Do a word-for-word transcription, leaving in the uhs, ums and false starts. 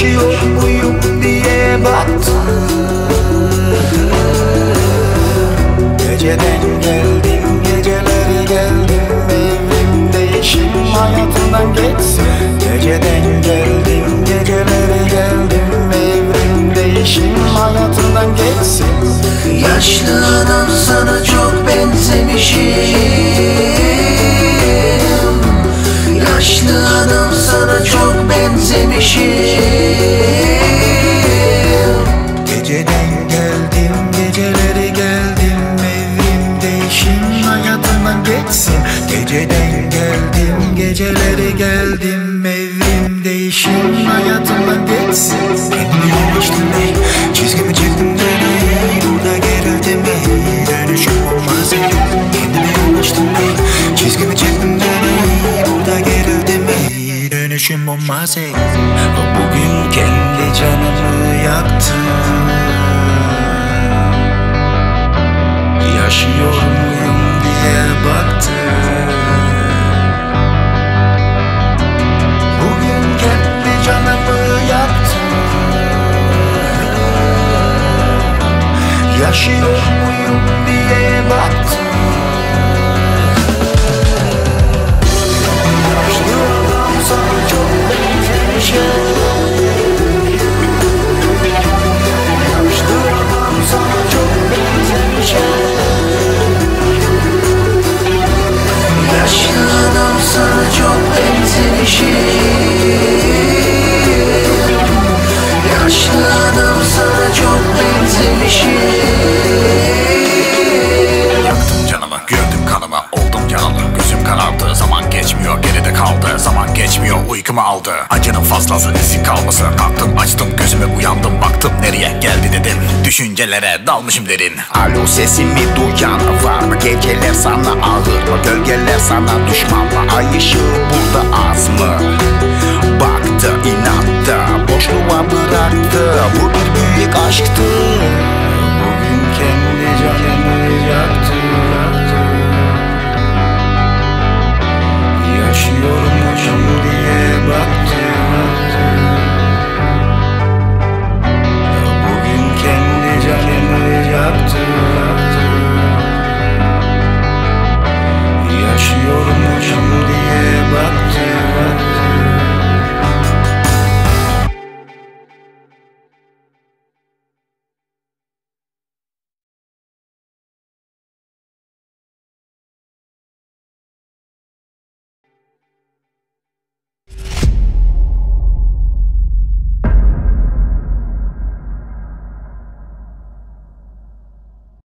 Yaşıyor muyum diye battım. Geceden geldim, gecelere geldim, evrim değişim hayatından geçsin. Geceden geldim, gecelere geldim, evrim değişim hayatından geçsin. Yaşlı adam sana çok benzemişim. Yaşlı adam sana çok benzemişim. Geceden geldim, gecelere geldim, evrim değişim hayatından geçsin. Geceden geldim, gecelere geldim, evrim değişim hayatından geçsin. Kendimi yanlıştım değil, çizgimi çektim de değil, burada gerildim değil, dönüşüm olmaz değil. Kendimi yanlıştım değil, çizgimi çektim de değil, burada gerildim değil, dönüşüm olmaz değil. Bugün kendi canımı yaktım. Yaşıyor muyum diye baktım. Bugün kendi canımı yaktım. Yaşıyor muyum diye baktım. Yaşlı adam sana çok benzemişim. Yaşlı adam sana çok benzemişim. Yaktım canımı, gördüm kanıma, oldum yaralı. Gözüm karardı, zaman geçmiyor, geride kaldı. Zaman geçmiyor, uykumu aldı. Acının fazlası, izin kalması. Kalktım, açtım gözümü, uyandım, baktım nereye geldi dedim. Düşüncelere dalmışım derin. Alo, sesimi duyan var mı? Geceler sana ağır mı? Gölgeler sana düşman mı? Ay ışığı burada az mı? Baktı, inattı, boşluğa bıraktı. Bu bir büyük aşktı.